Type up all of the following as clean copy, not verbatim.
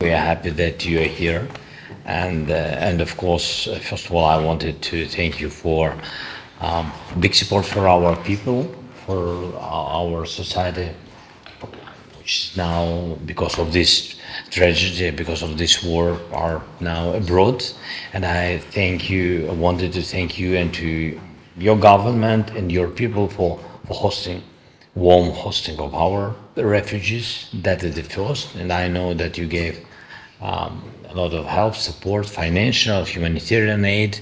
We are happy that you are here, and of course, first of all, I wanted to thank you for big support for our people, for our society, which is now, because of this tragedy, because of this war, are now abroad. And I thank you. I wanted to thank you and to your government and your people for hosting. Warm hosting of our refugees. That is the first, and I know that you gave a lot of help, support, financial, humanitarian aid,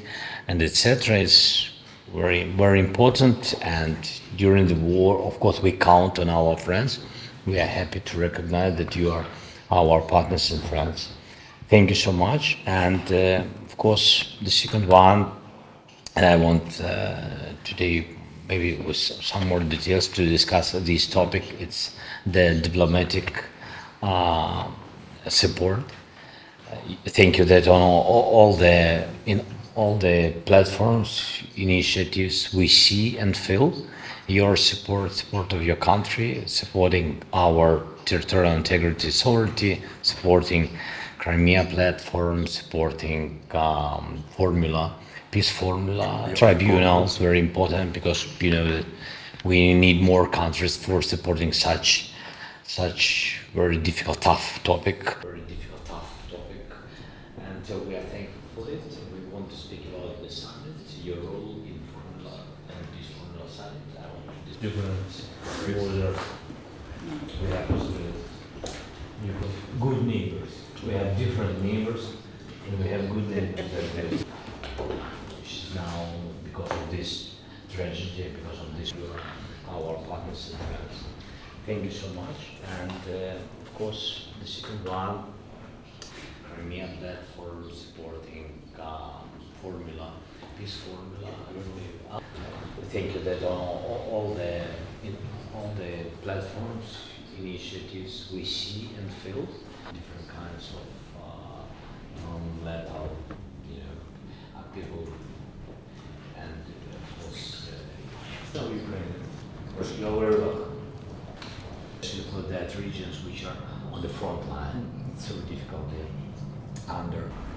and etc. It's very, very important. And during the war, of course, we count on our friends. We are happy to recognize that you are our partners and friends. Thank you so much. And of course, the second one, and I want today, maybe with some more details to discuss this topic. It's the diplomatic support. Thank you that on all the platforms, initiatives we see and feel your support of your country, supporting our territorial integrity, sovereignty, supporting Crimea platform, supporting Peace Formula, tribunals, very important, because you know that we need more countries for supporting such very difficult, tough topic. Very difficult, tough topic, and so we are thankful for it. We want to speak about the summit, your role in Formula and Peace Formula summit. I want to different we are good neighbors. We have different neighbors, and we have good neighbors. Now, because of this tragedy, because of this, our partners and friends. Thank you so much. And of course, the second one, Crimea platform supporting Formula, Peace Formula. Thank you that on all the platforms, initiatives we see and feel, different kinds of non-lethal, you know, people. For that regions which are on the front line, it's so difficult under.